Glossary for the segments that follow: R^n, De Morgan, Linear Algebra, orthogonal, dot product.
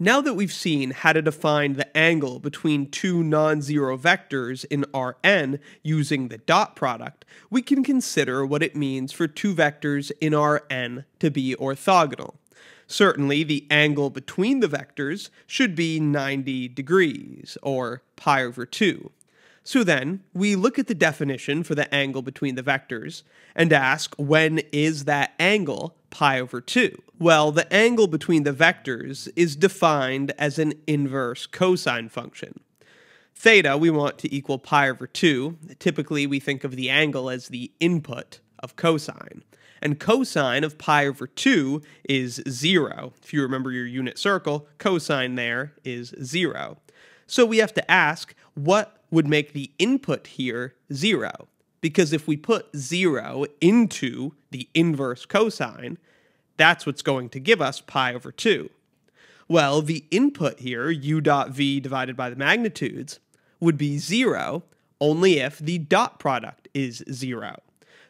Now that we've seen how to define the angle between two non-zero vectors in Rn using the dot product, we can consider what it means for two vectors in Rn to be orthogonal. Certainly, the angle between the vectors should be 90 degrees, or π/2. So then, we look at the definition for the angle between the vectors, and ask, when is that angle π/2? Well, the angle between the vectors is defined as an inverse cosine function. Theta we want to equal π/2. Typically, we think of the angle as the input of cosine. And cosine of π/2 is 0. If you remember your unit circle, cosine there is 0. So we have to ask, what would make the input here 0? Because if we put 0 into the inverse cosine, that's what's going to give us π/2. Well, the input here, u dot v divided by the magnitudes, would be 0 only if the dot product is 0.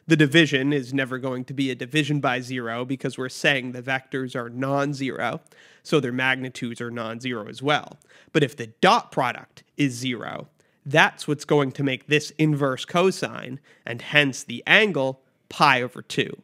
The division is never going to be a division by 0 because we're saying the vectors are non-zero, so their magnitudes are non-zero as well. But if the dot product is 0, that's what's going to make this inverse cosine, and hence the angle, π/2.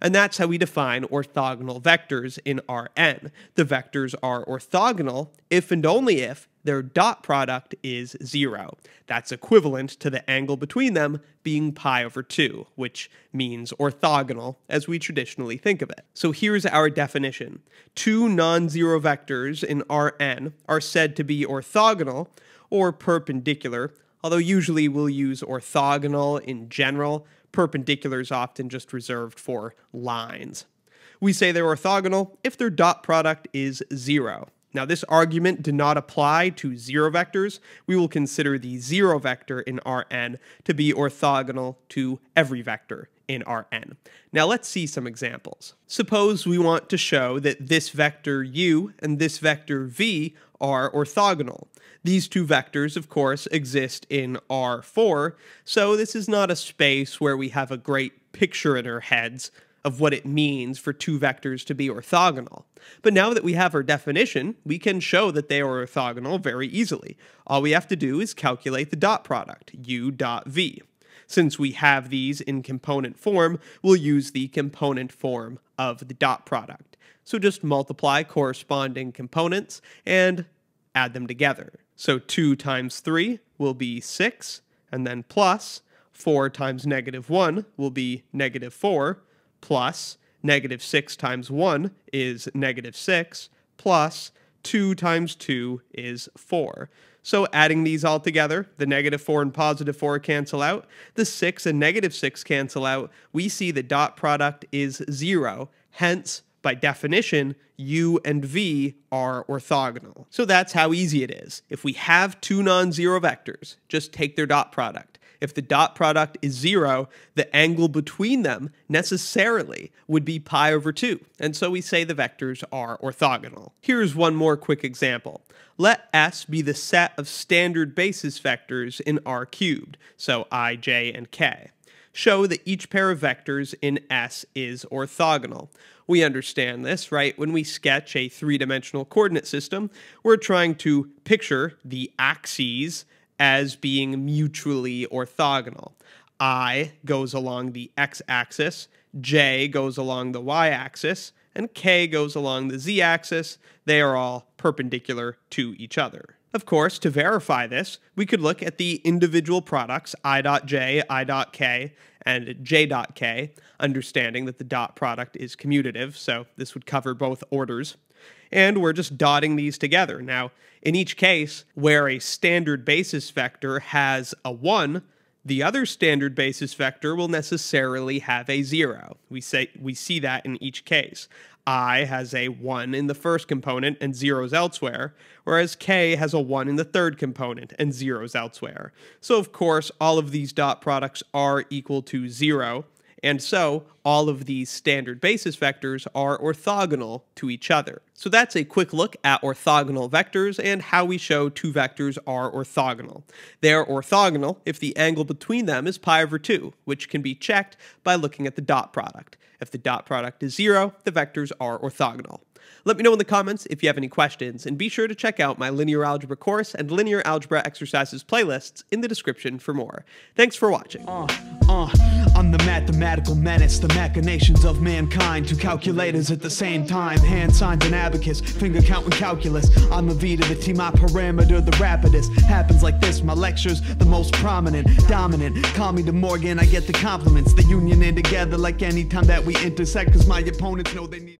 And that's how we define orthogonal vectors in Rn. The vectors are orthogonal if and only if their dot product is 0. That's equivalent to the angle between them being π/2, which means orthogonal as we traditionally think of it. So here's our definition. Two non-zero vectors in Rn are said to be orthogonal or perpendicular, although usually we'll use orthogonal in general. Perpendicular is often just reserved for lines. We say they're orthogonal if their dot product is 0. Now, this argument did not apply to zero vectors. We will consider the zero vector in Rn to be orthogonal to every vector in Rn. Now, let's see some examples. Suppose we want to show that this vector u and this vector v are orthogonal. These two vectors, of course, exist in R4, so this is not a space where we have a great picture in our heads of what it means for two vectors to be orthogonal. But now that we have our definition, we can show that they are orthogonal very easily. All we have to do is calculate the dot product, u dot v. Since we have these in component form, we'll use the component form of the dot product. So just multiply corresponding components and add them together. So 2 times 3 will be 6, and then plus 4 times negative 1 will be negative 4, plus negative 6 times 1 is negative 6, plus 2 times 2 is 4. So adding these all together, the negative 4 and positive 4 cancel out, the 6 and negative 6 cancel out, we see the dot product is 0, hence, by definition, u and v are orthogonal. So that's how easy it is. If we have two non-zero vectors, just take their dot product. If the dot product is 0, the angle between them necessarily would be π/2, and so we say the vectors are orthogonal. Here's one more quick example. Let S be the set of standard basis vectors in R³, so I, j, and k. Show that each pair of vectors in S is orthogonal. We understand this, right? When we sketch a three-dimensional coordinate system, we're trying to picture the axes as being mutually orthogonal. I goes along the x-axis, j goes along the y-axis, and k goes along the z-axis. They are all perpendicular to each other. Of course, to verify this, we could look at the individual products i.j, i.k, and j.k, understanding that the dot product is commutative, so this would cover both orders. And we're just dotting these together. Now, in each case, where a standard basis vector has a 1, the other standard basis vector will necessarily have a 0. We see that in each case. I has a 1 in the first component and zeros elsewhere, whereas k has a 1 in the third component and zeros elsewhere. So, of course, all of these dot products are equal to 0, and so all of these standard basis vectors are orthogonal to each other. So that's a quick look at orthogonal vectors and how we show two vectors are orthogonal. They are orthogonal if the angle between them is π/2, which can be checked by looking at the dot product. If the dot product is 0, the vectors are orthogonal. Let me know in the comments if you have any questions, and be sure to check out my Linear Algebra course and Linear Algebra exercises playlists in the description for more. Thanks for watching. I'm the mathematical menace, the machinations of mankind. Two calculators at the same time, hand signs and abacus, finger count and calculus. I'm a V to the T, my parameter the rapidest. Happens like this, my lecture's the most prominent, dominant. Call me De Morgan, I get the compliments. The union in together like any time that we intersect, 'cause my opponents know they need